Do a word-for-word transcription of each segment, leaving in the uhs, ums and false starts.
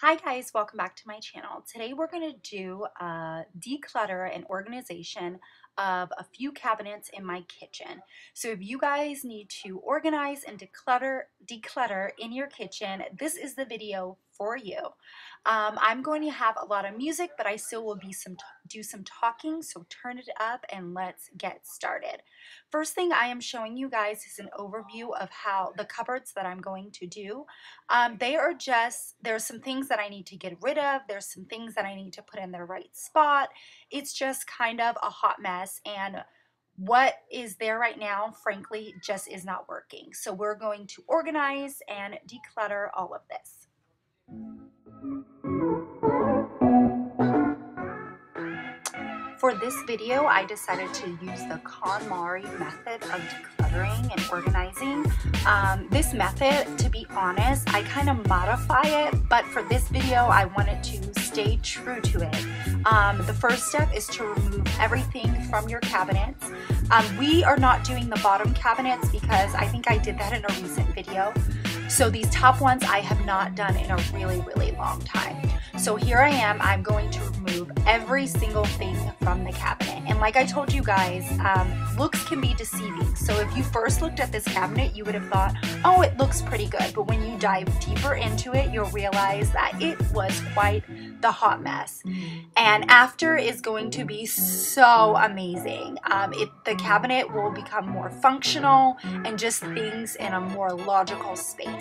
Hi guys, welcome back to my channel. Today we're going to do a declutter and organization of a few cabinets in my kitchen. So if you guys need to organize and declutter declutter in your kitchen, this is the video for you. Um, I'm going to have a lot of music, but I still will be some do some talking, so turn it up and let's get started. First thing I am showing you guys is an overview of how the cupboards that I'm going to do. Um, they are just, there's some things that I need to get rid of, there's some things that I need to put in their right spot. It's just kind of a hot mess, and what is there right now, frankly, just is not working. So we're going to organize and declutter all of this. For this video, I decided to use the KonMari method of decluttering and organizing. Um, this method, to be honest, I kind of modify it, but for this video, I wanted to stay true to it. Um, the first step is to remove everything from your cabinets. Um, we are not doing the bottom cabinets because I think I did that in a recent video. So these top ones I have not done in a really, really long time. So here I am, I'm going to remove every single thing from the cabinet. And like I told you guys, um, looks can be deceiving. So if you first looked at this cabinet, you would have thought, oh, it looks pretty good. But when you dive deeper into it, you'll realize that it was quite the hot mess. And after is going to be so amazing. Um, it, the cabinet will become more functional and just things in a more logical space.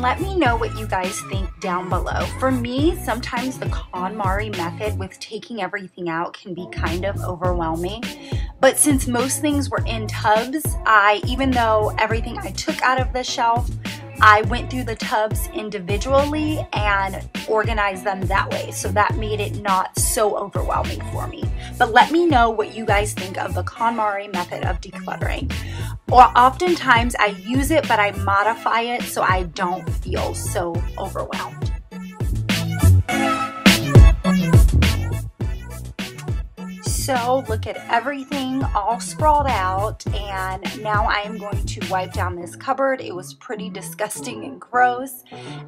Let me know what you guys think down below. For me, sometimes the KonMari method with taking everything out can be kind of overwhelming. But since most things were in tubs, I, even though everything I took out of the shelf, I went through the tubs individually and organized them that way. So that made it not so overwhelming for me. But let me know what you guys think of the KonMari method of decluttering. Or oftentimes I use it, but I modify it so I don't feel so overwhelmed. So look at everything all sprawled out, and now I am going to wipe down this cupboard. It was pretty disgusting and gross.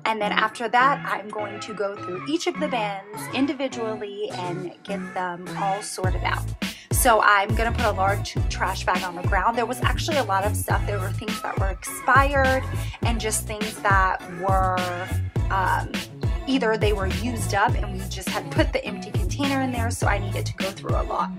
And then after that, I'm going to go through each of the bins individually and get them all sorted out. So I'm gonna put a large trash bag on the ground. There was actually a lot of stuff. There were things that were expired and just things that were um, either they were used up and we just had put the empty container in there, so I needed to go through a lot.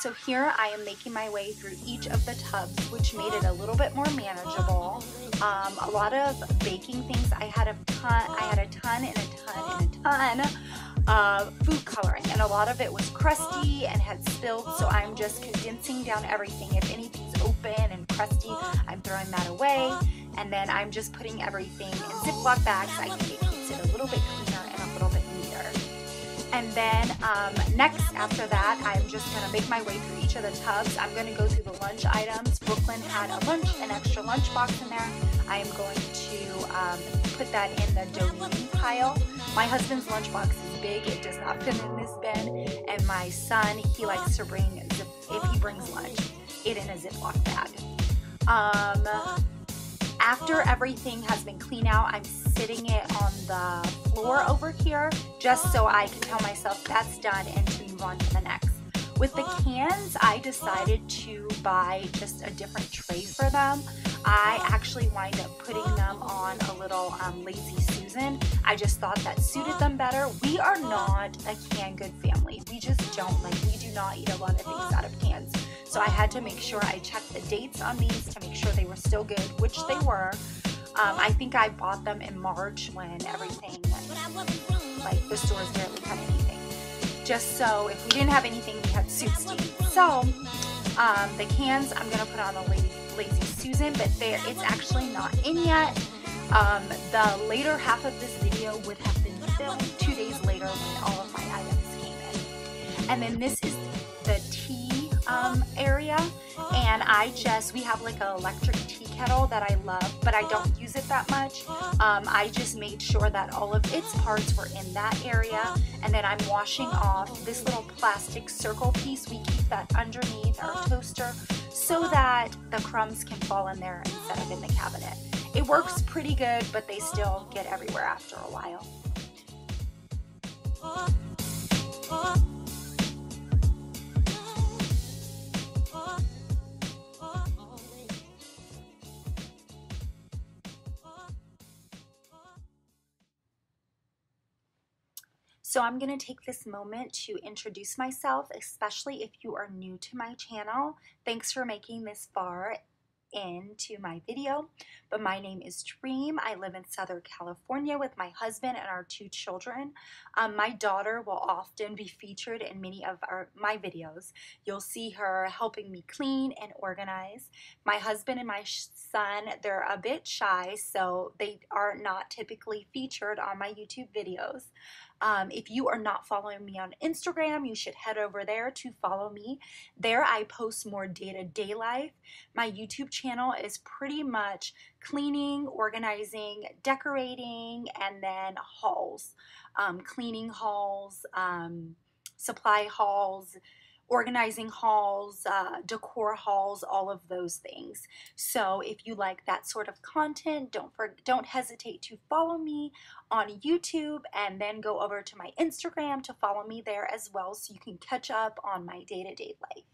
So here I am making my way through each of the tubs, which made it a little bit more manageable. Um, a lot of baking things. I had a ton, I had a ton and a ton and a ton of food coloring, and a lot of it was crusty and had spilled. So I'm just condensing down everything. If anything's open and crusty, I'm throwing that away, and then I'm just putting everything in Ziploc bags. I think it keeps it a little bit cleaner and a little bit. And then um, next, after that, I'm just gonna make my way through each of the tubs. I'm gonna go through the lunch items. Brooklyn had a lunch, an extra lunch box in there. I am going to um, put that in the donut pile. My husband's lunch box is big. It does not fit in this bin. And my son, he likes to bring, if he brings lunch, it in a Ziploc bag. Um, After everything has been cleaned out, I'm sitting it on the floor over here just so I can tell myself that's done and to move on to the next. With the cans, I decided to buy just a different tray for them. I actually wind up putting them on a little um, Lazy Susan. I just thought that suited them better. We are not a canned good family. We just don't, like, we do not eat a lot of things out of cans. So I had to make sure I checked the dates on these to make sure they were still good, which they were. Um, I think I bought them in March when everything, like, like the stores barely had anything. Just so if we didn't have anything, we had soup steam. So um, the cans I'm gonna put on the Lazy, Lazy Susan, but there it's actually not in yet. Um, the later half of this video would have been filmed two days later when all of my items came in. And then this is the tea um, area. And I just, we have like an electric tea kettle that I love, but I don't use it that much. Um, I just made sure that all of its parts were in that area. And then I'm washing off this little plastic circle piece. We keep that underneath our toaster so that the crumbs can fall in there instead of in the cabinet. It works pretty good, but they still get everywhere after a while. So I'm going to take this moment to introduce myself, especially if you are new to my channel. Thanks for making this far into my video. But my name is Dream. I live in Southern California with my husband and our two children. Um, my daughter will often be featured in many of our, my videos. You'll see her helping me clean and organize. My husband and my son, they're a bit shy, so they are not typically featured on my YouTube videos. Um, if you are not following me on Instagram, you should head over there to follow me. There I post more day-to-day life. My YouTube channel is pretty much cleaning, organizing, decorating, and then hauls. Um, cleaning hauls, um, supply hauls, organizing hauls, uh, decor hauls, all of those things. So if you like that sort of content, don't for, don't hesitate to follow me on YouTube, and then go over to my Instagram to follow me there as well, so you can catch up on my day-to-day life.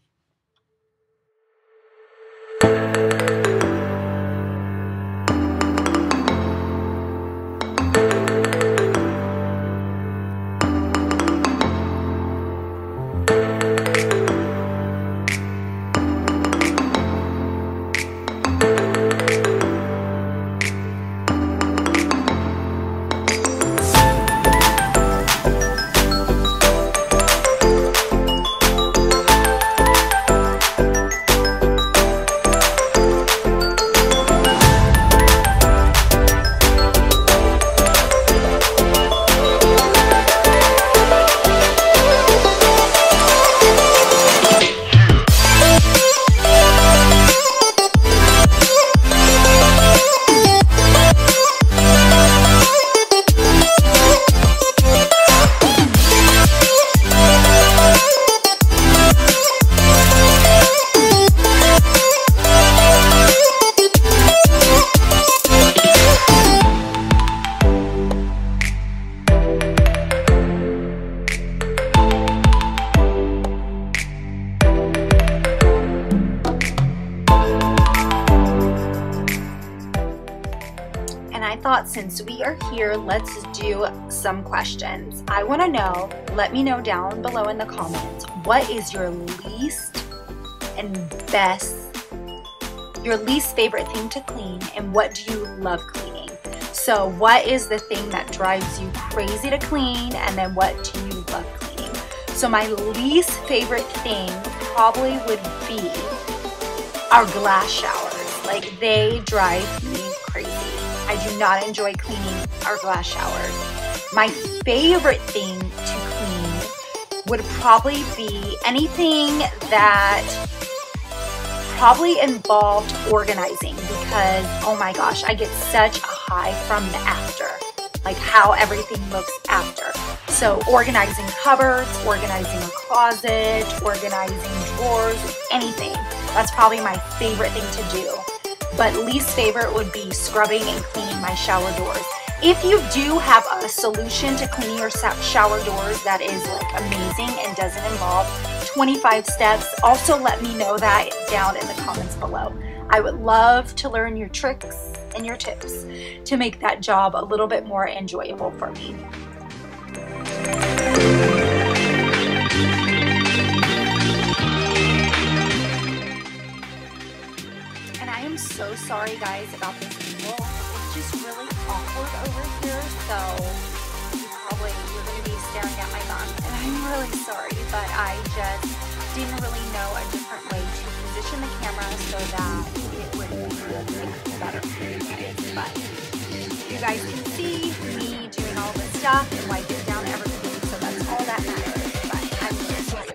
Since we are here, let's do some questions. I want to know, let me know down below in the comments, what is your least and best, your least favorite thing to clean, and what do you love cleaning? So what is the thing that drives you crazy to clean, and then what do you love cleaning? So my least favorite thing probably would be our glass showers. Like, they drive me crazy. I do not enjoy cleaning our glass showers. My favorite thing to clean would probably be anything that probably involved organizing, because, oh my gosh, I get such a high from the after, like how everything looks after. So organizing cupboards, organizing a closet, organizing drawers, anything. That's probably my favorite thing to do. But least favorite would be scrubbing and cleaning my shower doors. If you do have a solution to cleaning your shower doors that is like amazing and doesn't involve twenty-five steps, also let me know that down in the comments below. I would love to learn your tricks and your tips to make that job a little bit more enjoyable for me. So sorry guys about this angle. It's just really awkward over here, so you probably you're going to be staring at my mom, and I'm really sorry, but I just didn't really know a different way to position the camera so that it would look better for you guys. But you guys can see me doing all this stuff and wiping down everything, so that's all that matters. But I'm really sorry.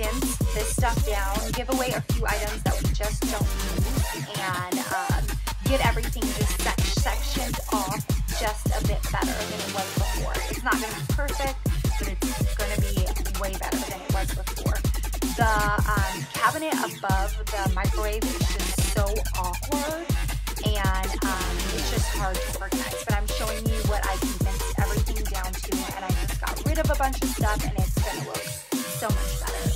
didn't this stuff down, give away a few items that we just don't need, and um, get everything just sec sectioned off just a bit better than it was before. It's not going to be perfect, but it's going to be way better than it was before. The um, cabinet above the microwave is just so awkward, and um, it's just hard to organize, but I'm showing you what I condensed everything down to, and I just got rid of a bunch of stuff, and it's going to look so much better.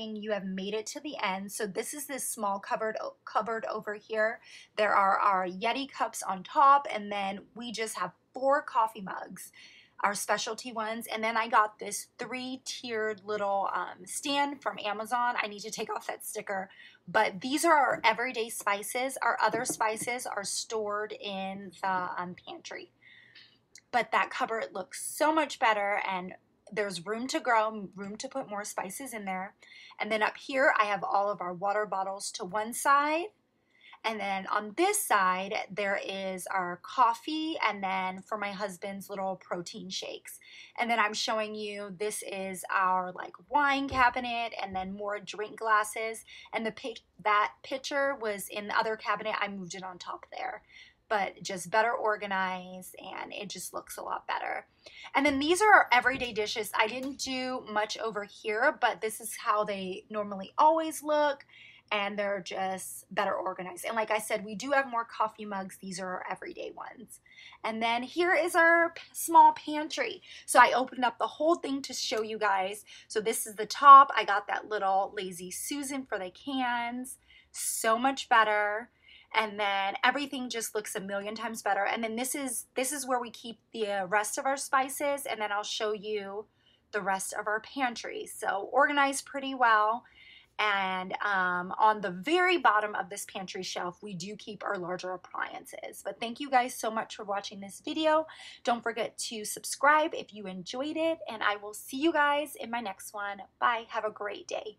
You have made it to the end. So this is this small cupboard cupboard over here. There are our Yeti cups on top, and then we just have four coffee mugs, our specialty ones. And then I got this three-tiered little um, stand from Amazon. I need to take off that sticker. But these are our everyday spices. Our other spices are stored in the um, pantry. But that cupboard looks so much better, and there's room to grow, room to put more spices in there. And then up here, I have all of our water bottles to one side. And then on this side, there is our coffee, and then for my husband's little protein shakes. And then I'm showing you, this is our like wine cabinet, and then more drink glasses. And the pic that picture was in the other cabinet. I moved it on top there, but just better organized, and it just looks a lot better. And then these are our everyday dishes. I didn't do much over here, but this is how they normally always look, and they're just better organized. And like I said, we do have more coffee mugs. These are our everyday ones. And then here is our small pantry. So I opened up the whole thing to show you guys. So this is the top. I got that little Lazy Susan for the cans. So much better. And then everything just looks a million times better. And then this is this is where we keep the rest of our spices, and then I'll show you the rest of our pantry. So organized pretty well. And um, on the very bottom of this pantry shelf, we do keep our larger appliances. But thank you guys so much for watching this video. Don't forget to subscribe if you enjoyed it, and I will see you guys in my next one. Bye. Have a great day.